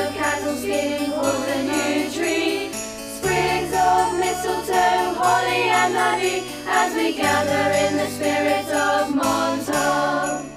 of candle skin for the new tree, sprigs of mistletoe, holly and ivy, as we gather in the spirit of Montauk.